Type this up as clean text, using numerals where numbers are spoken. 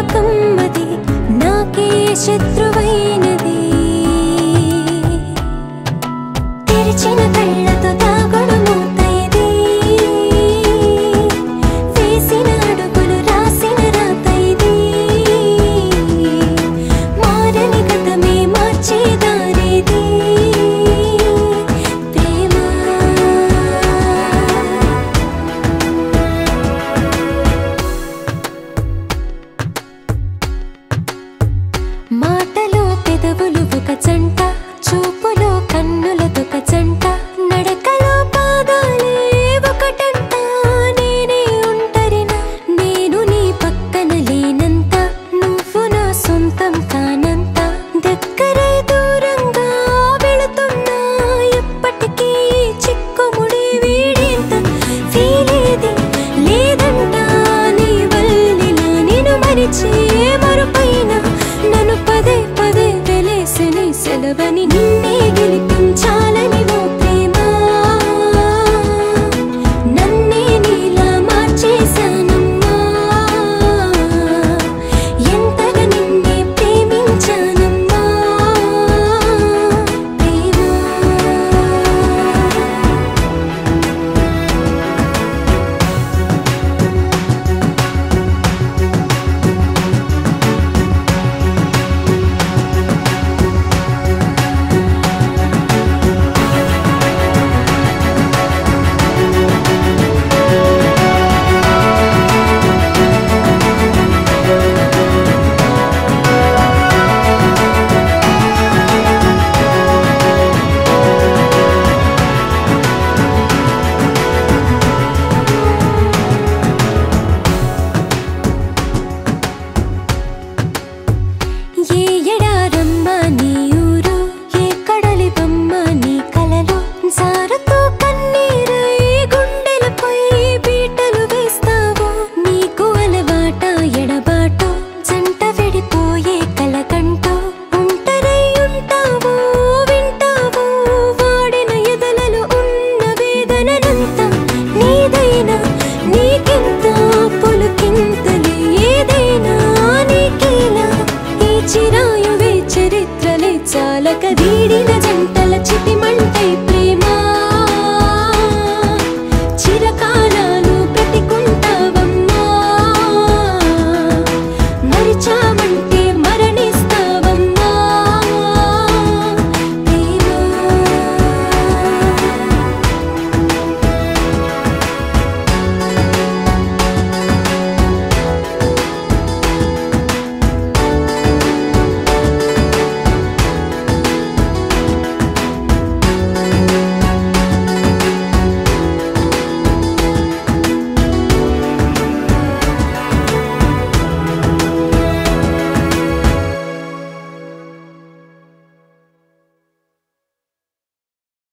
रूपकं मदि न केशत्रुवै नदी तेरचिन कल्लतो दागुडु मूतैदी वेसिन अडुगुलु रासिन रातैदी मारनि गतमे मार्चे दारेदी मातलो पेदवुलु ఒక జంట చూపులో కన్నులతో ఒక జంట నడకలో పాదాలే ఒకటంట నేనే ఉంటరినా నేను నీ పక్కన లేనంత నువ్వు నా సొంతం కానంత దగ్గరే దూరంగా వెళుతున్నా ఎప్పటికీ చిక్కుముడి వీడేంత ఫీల్ ఏది లేదంట నీ వల్లే నేను మరిచి